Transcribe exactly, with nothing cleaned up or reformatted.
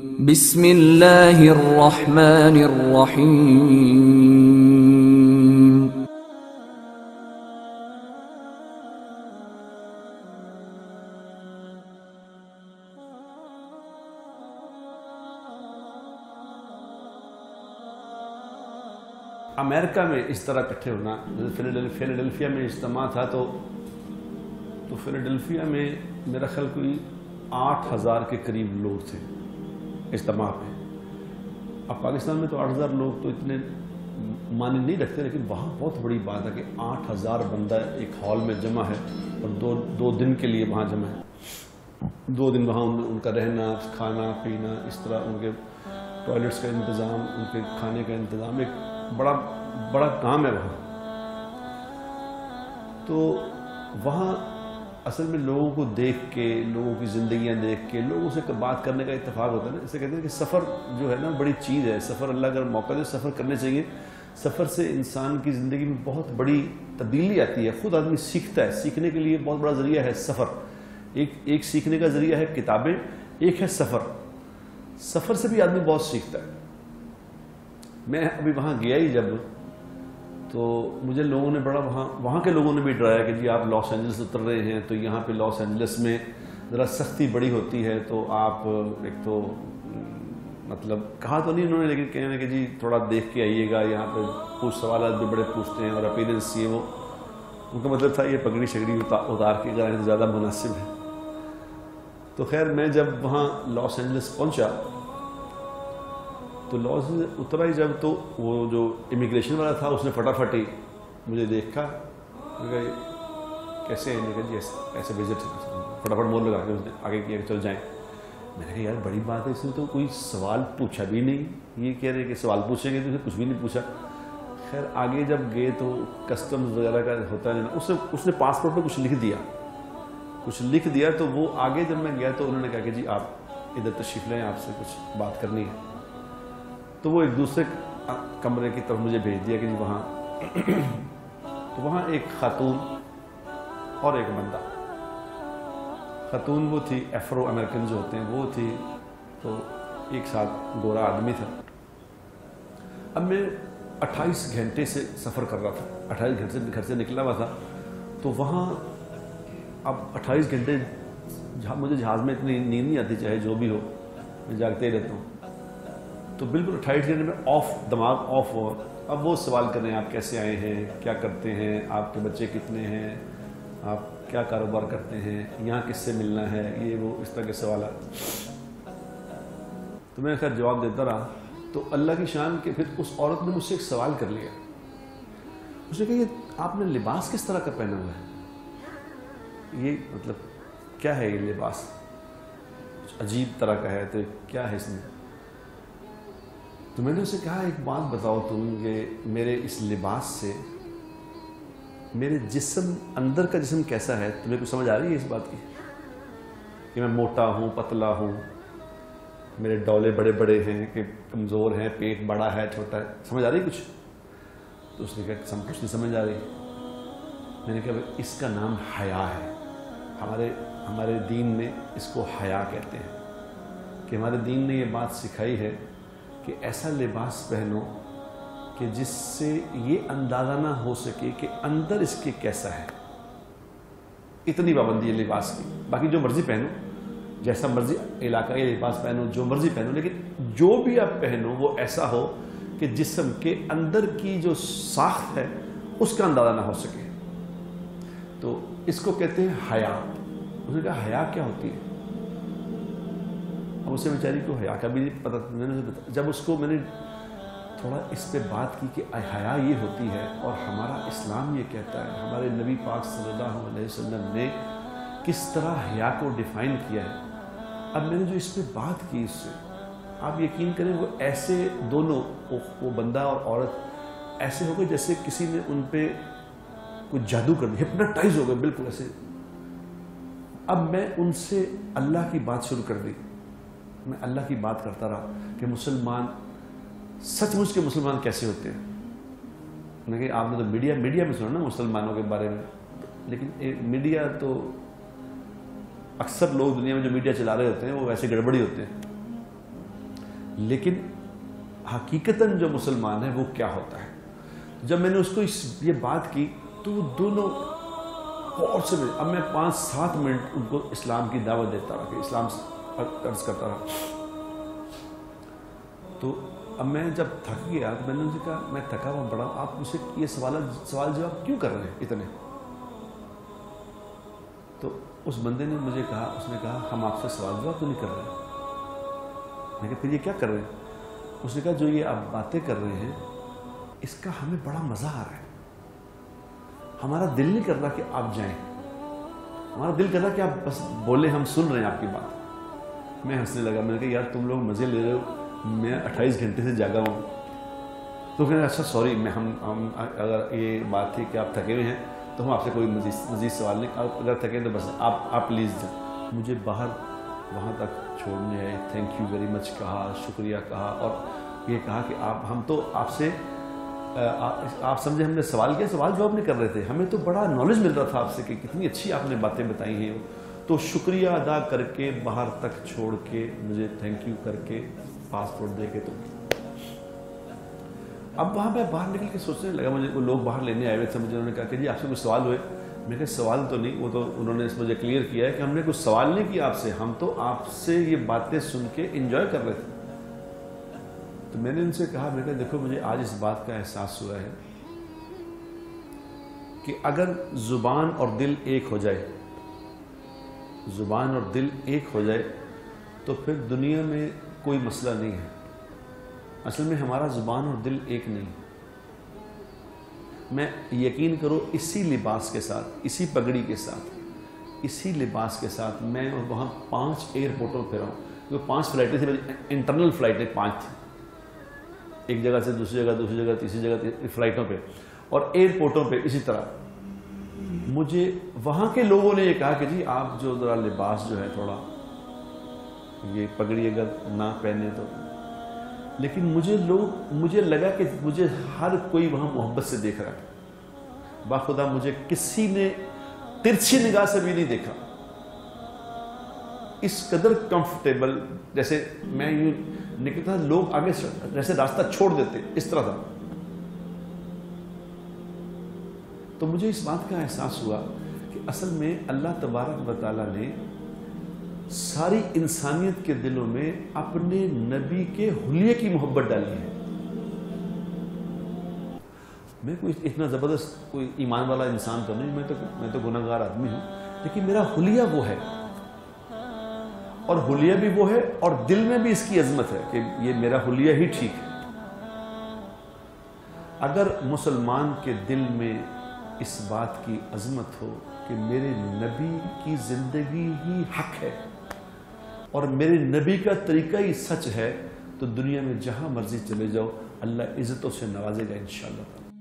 बिस्मिल्लाहिर्रहमानिर्रहीम। अमेरिका में इस तरह इकट्ठे होना, फिलाडेल्फिया में इज्तिमा था तो तो फिलाडेल्फिया में मेरा ख्याल कोई आठ हज़ार के करीब लोग थे इज्तिमा पे। अब पाकिस्तान में तो आठ हज़ार लोग तो इतने माने नहीं रखते, लेकिन वहाँ बहुत बड़ी बात है कि आठ हज़ार बंदा एक हॉल में जमा है और दो दो दिन के लिए वहाँ जमा है। दो दिन वहाँ उन, उनका रहना, खाना पीना, इस तरह उनके टॉयलेट्स का इंतज़ाम, उनके खाने का इंतज़ाम, एक बड़ा बड़ा काम है वहाँ। तो वहाँ असल में लोगों को देख के, लोगों की ज़िंदगियाँ देख के, लोगों से बात करने का इत्तेफाक होता है ना। इसे कहते हैं कि सफ़र जो है ना बड़ी चीज़ है। सफ़र अल्लाह अगर मौका दे सफ़र करने चाहिए। सफ़र से इंसान की ज़िंदगी में बहुत बड़ी तब्दीली आती है, ख़ुद आदमी सीखता है। सीखने के लिए बहुत बड़ा ज़रिया है सफ़र। एक एक सीखने का ज़रिया है किताबें, एक है सफ़र। सफ़र से भी आदमी बहुत सीखता है। मैं अभी वहाँ गया ही जब, तो मुझे लोगों ने बड़ा वहाँ वहाँ के लोगों ने भी डराया कि जी आप लॉस एंजल्स उतर रहे हैं तो यहाँ पे लॉस एंजल्स में ज़रा सख्ती बड़ी होती है, तो आप एक तो मतलब कहा तो नहीं उन्होंने, लेकिन कहने कि जी थोड़ा देख के आइएगा, यहाँ पे कुछ सवाल भी बड़े पूछते हैं और अपीयरेंस ये वो। उनका मतलब था ये पगड़ी शगड़ी उता, उतार के कराएँ ज़्यादा मुनासिब है। तो खैर मैं जब वहाँ लॉस एंजल्स पहुँचा तो लॉस उतरा ही जब, तो वो जो इमिग्रेशन वाला था उसने फटाफट ही मुझे देखा, कैसे आएंगे जी ऐसे विजिट, फटाफट मोल लगा के उसने आगे किया कि चल जाएं। मैंने कहा यार बड़ी बात है, इसने तो कोई सवाल पूछा भी नहीं, ये कह रहे कि सवाल पूछेंगे, तो उसने कुछ भी नहीं पूछा। खैर आगे जब गए तो कस्टम्स वगैरह का होता है ना, उसने उसने पासपोर्ट पर कुछ लिख दिया कुछ लिख दिया तो वो आगे जब मैं गया तो उन्होंने कहा कि जी आप इधर तशरीफ लाएं, आपसे कुछ बात करनी है। तो वो एक दूसरे कमरे की तरफ मुझे भेज दिया कि जी वहाँ, तो वहाँ एक खातून और एक बंदा। खातून वो थी एफ्रो अमेरिकन जो होते हैं वो थी, तो एक साथ गोरा आदमी था। अब मैं अट्ठाईस घंटे से सफ़र कर रहा था, अट्ठाईस घंटे से घर से निकला हुआ था। तो वहाँ अब अट्ठाईस घंटे मुझे जहाज़ में इतनी नींद नहीं आती, चाहे जो भी हो मैं जागते ही रहता हूँ। तो बिल्कुल अट्ठाईस घंटे में ऑफ, दिमाग ऑफ हो। अब वो सवाल कर रहे हैं आप कैसे आए हैं, क्या करते हैं, आपके बच्चे कितने हैं, आप क्या कारोबार करते हैं, यहाँ किससे मिलना है, ये वो इस तरह के सवाल। तो मैं खैर जवाब देता रहा। तो अल्लाह की शान के फिर उस औरत ने मुझसे एक सवाल कर लिया। उसने कहा ये आपने लिबास किस तरह का पहना हुआ है, ये मतलब क्या है, ये लिबास अजीब तरह का है, तो क्या है इसमें। तो मैंने उसे कहा एक बात बताओ तुम, ये मेरे इस लिबास से मेरे जिस्म, अंदर का जिस्म कैसा है, तुम्हें कुछ समझ आ रही है इस बात की कि मैं मोटा हूँ, पतला हूँ, मेरे डौले बड़े बड़े हैं कि कमज़ोर हैं, पेट बड़ा है, छोटा है, समझ आ रही कुछ। तो उसने कहा सब कुछ नहीं समझ आ रही। मैंने कहा इसका नाम हया है, हमारे हमारे दीन में इसको हया कहते हैं, कि हमारे दीन ने ये बात सिखाई है कि ऐसा लिबास पहनो कि जिससे ये अंदाज़ा ना हो सके कि अंदर इसके कैसा है। इतनी पाबंदी है लिबास की, बाकी जो मर्ज़ी पहनो, जैसा मर्ज़ी इलाका या लिबास पहनो, जो मर्ज़ी पहनो, लेकिन जो भी आप पहनो वो ऐसा हो कि जिस्म के अंदर की जो साख्त है उसका अंदाज़ा ना हो सके। तो इसको कहते हैं हया। उसने कहा हया क्या होती है। अब उसे बेचारी को हया का भी नहीं पता। मैंने जब उसको मैंने थोड़ा इस पे बात की कि हया ये होती है और हमारा इस्लाम ये कहता है, हमारे नबी पाक सल्लल्लाहु अलैहि वसल्लम ने किस तरह हया को डिफ़ाइन किया है। अब मैंने जो इस पे बात की इससे आप यकीन करें वो ऐसे दोनों वो, वो बंदा और औरत ऐसे हो गए जैसे किसी ने उन पर कुछ जादू कर दिया, हिप्नोटाइज हो गए बिल्कुल ऐसे। अब मैं उनसे अल्लाह की बात शुरू कर दी, मैं अल्लाह की बात करता रहा कि मुसलमान सचमुच के मुसलमान कैसे होते हैं। मैंने कहा आपने तो मीडिया मीडिया में सुना ना मुसलमानों के बारे में, लेकिन ए, मीडिया तो अक्सर लोग दुनिया में जो मीडिया चला रहे होते हैं वो वैसे गड़बड़ी होते हैं। लेकिन हकीकतन जो मुसलमान है वो क्या होता है, जब मैंने उसको इस ये बात की तो वो दोनों गौर से, अब मैं पाँच सात मिनट उनको इस्लाम की दावत देता रहा, इस्लाम अर्ज करता रहा। तो अब मैं जब थक गया तो मैंने उनसे कहा, मैं थका हुआ बड़ा, आप मुझसे ये सवाल सवाल जवाब क्यों कर रहे हैं इतने? तो उस बंदे ने मुझे कहा, उसने कहा हम आपसे सवाल जवाब तो नहीं कर रहे। मैंने कहा फिर ये क्या कर रहे हैं? उसने कहा जो ये आप बातें कर रहे हैं इसका हमें बड़ा मज़ा आ रहा है, हमारा दिल नहीं कर रहा कि आप जाएं, हमारा दिल कर रहा कि आप बस बोले, हम सुन रहे हैं आपकी बात। मैं हंसने लगा, मैंने कहा यार तुम लोग मज़े ले रहे हो, मैं अट्ठाईस घंटे से जागा हूँ। तो कहने अच्छा सॉरी, मैं हम हम अगर ये बात थी कि आप थके हुए हैं तो हम आपसे कोई मज़ीद सवाल नहीं, आप अगर थके तो बस आप आप प्लीज़ जाए। मुझे बाहर वहाँ तक छोड़ने आए, थैंक यू वेरी मच कहा, शुक्रिया कहा, और ये कहा कि आप हम तो आपसे आ, आप समझे हमने सवाल किया, सवाल जवाब नहीं कर रहे थे, हमें तो बड़ा नॉलेज मिल रहा था आपसे कि कितनी अच्छी आपने बातें बताई हैं। तो शुक्रिया अदा करके बाहर तक छोड़ के मुझे थैंक यू करके पासपोर्ट दे के तो अब वहाँ मैं बाहर निकल के सोचने लगा, मुझे वो लोग बाहर लेने आए हुए थे, मुझे उन्होंने कहा कि जी आपसे कुछ सवाल हुए? मैंने कहा सवाल तो नहीं, वो तो उन्होंने मुझे क्लियर किया है कि हमने कुछ सवाल नहीं किया आपसे, हम तो आपसे ये बातें सुन के इन्जॉय कर रहे थे। तो मैंने उनसे कहा, मैंने कहा देखो मुझे आज इस बात का एहसास हुआ है कि अगर ज़ुबान और दिल एक हो जाए, ज़ुबान और दिल एक हो जाए तो फिर दुनिया में कोई मसला नहीं है। असल में हमारा ज़ुबान और दिल एक नहीं, मैं यकीन करो इसी लिबास के साथ, इसी पगड़ी के साथ, इसी लिबास के साथ मैं वहाँ पांच एयरपोर्टों पर हूँ, क्योंकि पांच फ्लाइटें थी, मेरी इंटरनल फ्लाइटें पाँच थी, एक जगह से दूसरी जगह, दूसरी जगह, तीसरी जगह, फ्लाइटों पे और एयरपोर्टों पे। इसी तरह मुझे वहाँ के लोगों ने ये कहा कि जी आप जो ज़रा लिबास जो है थोड़ा ये पगड़ी अगर ना पहने तो, लेकिन मुझे लोग मुझे लगा कि मुझे हर कोई वहाँ मोहब्बत से देख रहा है, बाखुदा मुझे किसी ने तिरछी निगाह से भी नहीं देखा। इस कदर कंफर्टेबल, जैसे मैं यूँ निकलता लोग आगे जैसे रास्ता छोड़ देते, इस तरह था। तो मुझे इस बात का एहसास हुआ कि असल में अल्लाह तबारक व तआला ने सारी इंसानियत के दिलों में अपने नबी के हुलिये की मोहब्बत डाली है। मैं कोई इतना ज़बरदस्त कोई ईमान वाला इंसान तो नहीं, मैं तो मैं तो गुनहगार आदमी हूँ, लेकिन मेरा हुलिया वो है, और हुलिया भी वो है और दिल में भी इसकी अजमत है कि ये मेरा हुलिया ही ठीक है। अगर मुसलमान के दिल में इस बात की अजमत हो कि मेरे नबी की जिंदगी ही हक है और मेरे नबी का तरीका ही सच है, तो दुनिया में जहां मर्जी चले जाओ अल्लाह इज्जतों से नवाजेगा इंशाअल्लाह।